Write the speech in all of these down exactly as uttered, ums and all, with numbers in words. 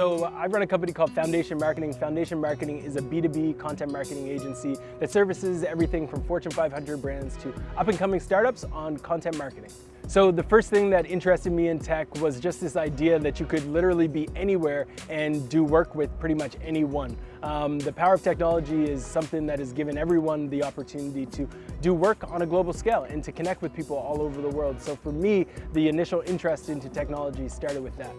So I run a company called Foundation Marketing. Foundation Marketing is a B two B content marketing agency that services everything from Fortune five hundred brands to up-and-coming startups on content marketing. So the first thing that interested me in tech was just this idea that you could literally be anywhere and do work with pretty much anyone. Um, the power of technology is something that has given everyone the opportunity to do work on a global scale and to connect with people all over the world. So for me, the initial interest into technology started with that.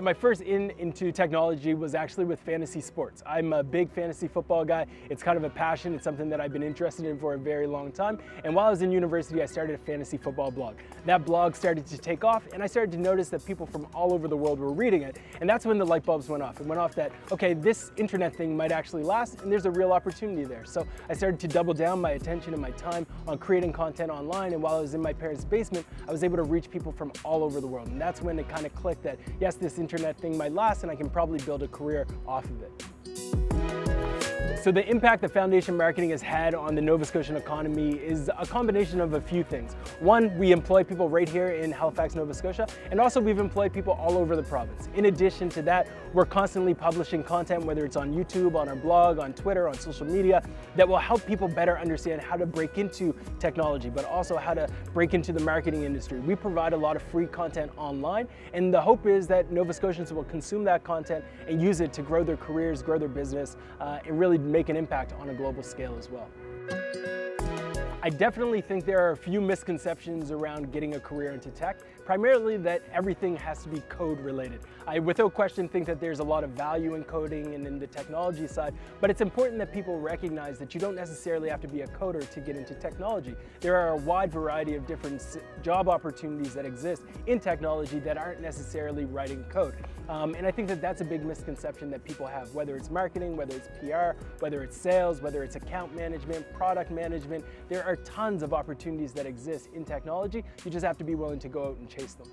So my first in into technology was actually with fantasy sports. I'm a big fantasy football guy. It's kind of a passion. It's something that I've been interested in for a very long time. And while I was in university, I started a fantasy football blog. That blog started to take off, and I started to notice that people from all over the world were reading it. And that's when the light bulbs went off. It went off that, okay, this internet thing might actually last, and there's a real opportunity there. So I started to double down my attention and my time on creating content online. And while I was in my parents' basement, I was able to reach people from all over the world. And that's when it kind of clicked that, yes, this internet internet thing might last and I can probably build a career off of it. So the impact that Foundation Marketing has had on the Nova Scotian economy is a combination of a few things. One, we employ people right here in Halifax, Nova Scotia, and also we've employed people all over the province. In addition to that, we're constantly publishing content, whether it's on YouTube, on our blog, on Twitter, on social media, that will help people better understand how to break into technology, but also how to break into the marketing industry. We provide a lot of free content online, and the hope is that Nova Scotians will consume that content and use it to grow their careers, grow their business, uh, and really make an impact on a global scale as well. I definitely think there are a few misconceptions around getting a career into tech, primarily that everything has to be code related. I, without question, think that there's a lot of value in coding and in the technology side, but it's important that people recognize that you don't necessarily have to be a coder to get into technology. There are a wide variety of different job opportunities that exist in technology that aren't necessarily writing code. Um, and I think that that's a big misconception that people have, whether it's marketing, whether it's P R, whether it's sales, whether it's account management, product management. There are There are tons of opportunities that exist in technology. You just have to be willing to go out and chase them.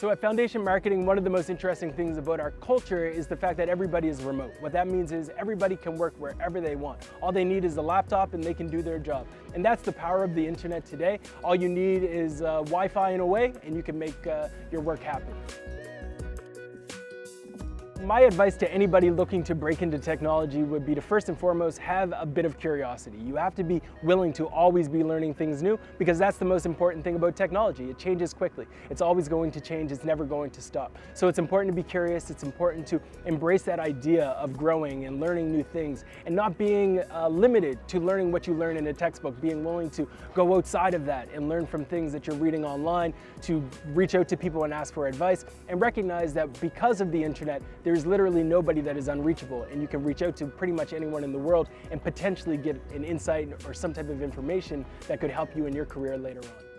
So at Foundation Marketing, one of the most interesting things about our culture is the fact that everybody is remote. What that means is everybody can work wherever they want. All they need is a laptop and they can do their job. And that's the power of the internet today. All you need is uh, Wi-Fi in a way, and you can make uh, your work happen. My advice to anybody looking to break into technology would be to first and foremost have a bit of curiosity. You have to be willing to always be learning things new, because that's the most important thing about technology. It changes quickly. It's always going to change. It's never going to stop. So it's important to be curious. It's important to embrace that idea of growing and learning new things and not being uh, limited to learning what you learn in a textbook, being willing to go outside of that and learn from things that you're reading online, to reach out to people and ask for advice, and recognize that because of the internet, there There's literally nobody that is unreachable, and you can reach out to pretty much anyone in the world and potentially get an insight or some type of information that could help you in your career later on.